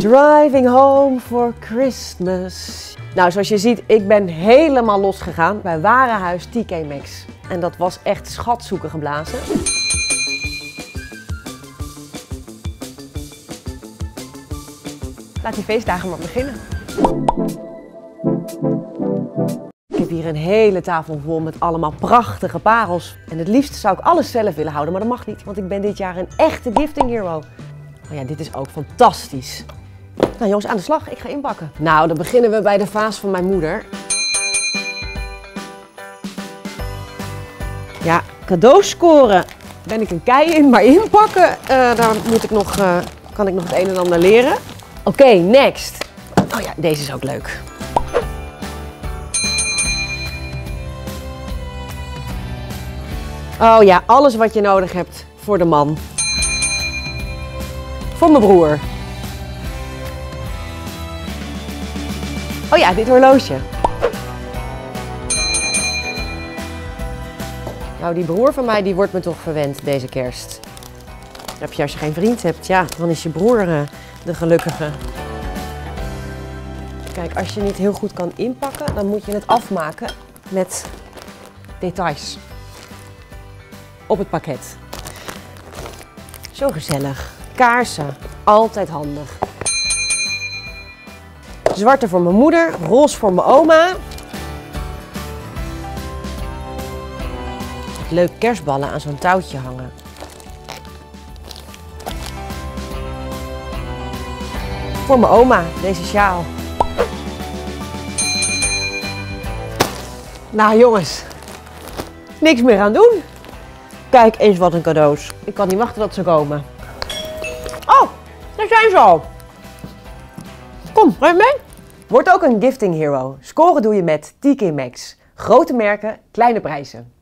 Driving home for Christmas. Nou, zoals je ziet, ik ben helemaal losgegaan bij warenhuis TK Maxx. En dat was echt schatzoeken geblazen. Laat die feestdagen maar beginnen. Ik heb hier een hele tafel vol met allemaal prachtige parels. En het liefst zou ik alles zelf willen houden, maar dat mag niet. Want ik ben dit jaar een echte Gifting Hero. Oh ja, dit is ook fantastisch. Nou jongens, aan de slag. Ik ga inpakken. Nou, dan beginnen we bij de vaas van mijn moeder. Ja, cadeaus scoren. Daar ben ik een kei in, maar inpakken, daar moet ik nog, kan ik nog het een en ander leren. Oké, next. Oh ja, deze is ook leuk. Oh ja, alles wat je nodig hebt voor de man. Voor mijn broer. Oh ja, dit horloge. Nou, die broer van mij, die wordt me toch verwend deze kerst. Dan heb je, als je geen vriend hebt, ja, dan is je broer de gelukkige. Kijk, als je niet heel goed kan inpakken, dan moet je het afmaken met details. Op het pakket. Zo gezellig. Kaarsen, altijd handig. Zwarte voor mijn moeder, roze voor mijn oma. Leuk kerstballen aan zo'n touwtje hangen. Voor mijn oma, deze sjaal. Nou jongens, niks meer aan doen. Kijk eens wat een cadeaus. Ik kan niet wachten dat ze komen. Oh, daar zijn ze al. Kom, ga je mee? Word ook een Gifting Hero. Scoren doe je met TK Maxx. Grote merken, kleine prijzen.